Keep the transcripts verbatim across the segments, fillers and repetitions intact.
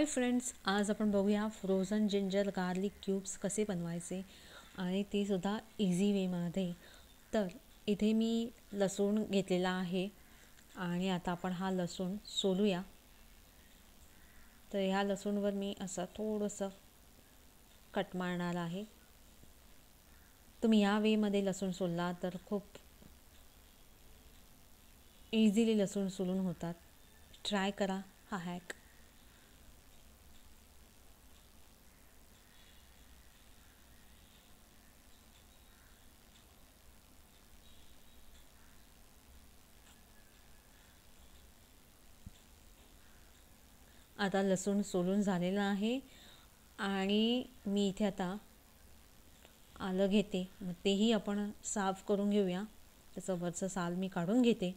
Hi friends, आज आपण बघूया फ्रोझन जिंजर गार्लिक क्यूब्स कसे बनवायचे आणि ते सुद्धा इझी वेमध्ये। तर इथे मी लसूण घेतलेला आहे आणि आता आपण हा लसूण सोलूया। तर ह्या लसूणवर मी असं थोडंसं कट मारणार आहे। तुम्ही या वेमध्ये लसूण सोलला तर खूप इझिली लसूण सोलून होतात। ट्राय करा हा हॅक। आता लसूण सोलून झालेला आहे आणि मी इथे आता आलं घेते, मग तेही आपण साफ करून घेऊया। त्याचं वरचं साल मी काढून घेते।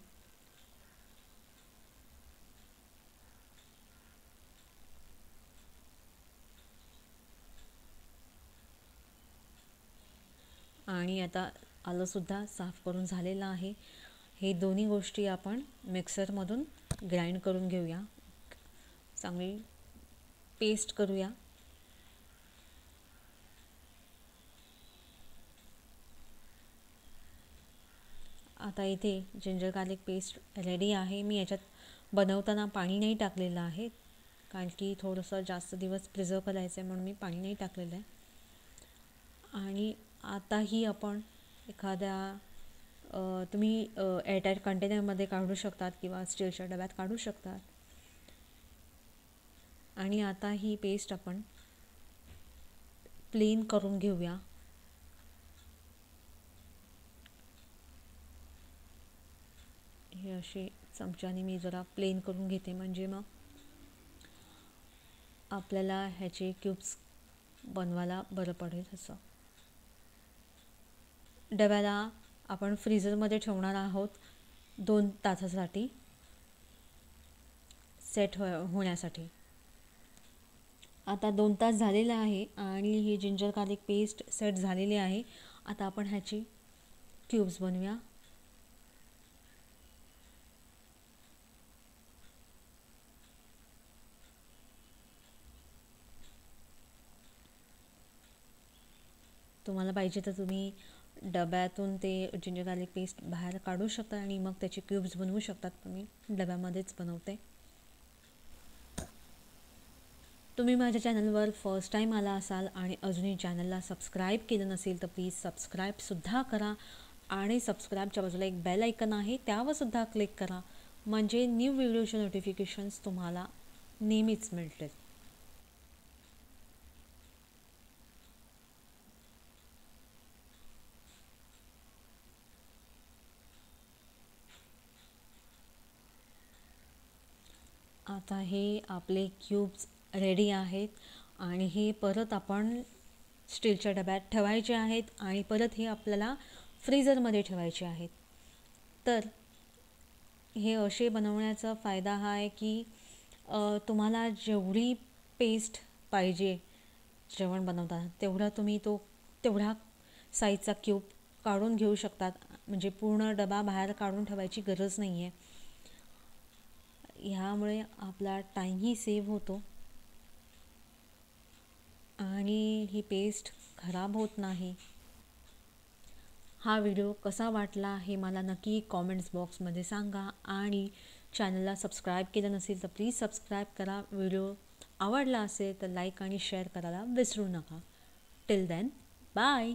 आणि आता आलंसुद्धा साफ करून झालेलं आहे। हे दोन्ही गोष्टी आपण मिक्सरमधून ग्राइंड करून घेऊया, चांगली पेस्ट करूया। आता इथे जिंजर गार्लिक पेस्ट रेडी आहे। मी याच्यात बनवताना पाणी नाही टाकलेलं आहे, कारण की थोडंसं जास्त दिवस प्रिझर्व करायचं आहे म्हणून मी पाणी नाही टाकलेलं आहे। आणि आताही आपण एखाद्या तुम्ही एअरटाईट कंटेनरमध्ये काढू शकतात किंवा स्टीलच्या डब्यात काढू शकतात। आणि आता ही पेस्ट आपण प्लेन करून घेऊया। हे असे चमच्याने मी जरा प्लेन करून घेते, म्हणजे मग आपल्याला ह्याचे क्यूब्स बनवायला बरं पडेल। असं डब्याला आपण फ्रीजरमध्ये ठेवणार आहोत दोन तासासाठी सेट हो होण्यासाठी आता दोन तास झालेला आहे आणि ही जिंजर गार्लिक पेस्ट सेट झालेली आहे। आता आपण ह्याची क्यूब्स बनवूया। तुम्हाला पाहिजे तर तुम्ही डब्यातून ते जिंजर गार्लिक पेस्ट बाहेर काढू शकता आणि मग त्याचे क्यूब्स बनवू शकतात, पण मी डब्यामध्येच बनवते। तुम्ही माझ्या चॅनलवर फर्स्ट टाईम आला असाल आणि अजूनही चॅनलला सबस्क्राईब केलं नसेल तर प्लीज सबस्क्राईबसुद्धा करा आणि सबस्क्राईबच्या बाजूला एक बेल आयकन आहे त्यावरसुद्धा क्लिक करा, म्हणजे न्यू व्हिडिओचे नोटिफिकेशन्स तुम्हाला नेहमीच मिळतील। आता हे आपले क्यूब्स रेडी आहेत आणि हे परत आपण स्टीलच्या डब्यात ठेवायचे आहेत आणि परत हे आपल्याला फ्रीजरमध्ये ठेवायचे आहेत। तर हे असे बनवण्याचा फायदा हा आहे की तुम्हाला जेवढी पेस्ट पाहिजे जेवण बनवताना तेवढा तुम्ही तो तेवढा साईजचा क्यूब काढून घेऊ शकतात, म्हणजे पूर्ण डबा बाहेर काढून ठेवायची गरज नाही आहे। ह्यामुळे आपला टाईमही सेव्ह होतो आणि ही पेस्ट खराब होत नाही। हा व्हिडिओ कसा वाटला हे मला नक्की कॉमेंट्स बॉक्समध्ये सांगा आणि चॅनलला सबस्क्राईब केलं नसेल तर प्लीज सबस्क्राईब करा। व्हिडिओ आवडला असेल तर लाईक आणि शेअर करायला विसरू नका। Till then, bye.